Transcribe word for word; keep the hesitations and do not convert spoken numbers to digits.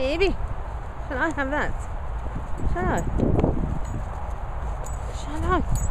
baby. Shall I have that? Shall I? Shall I?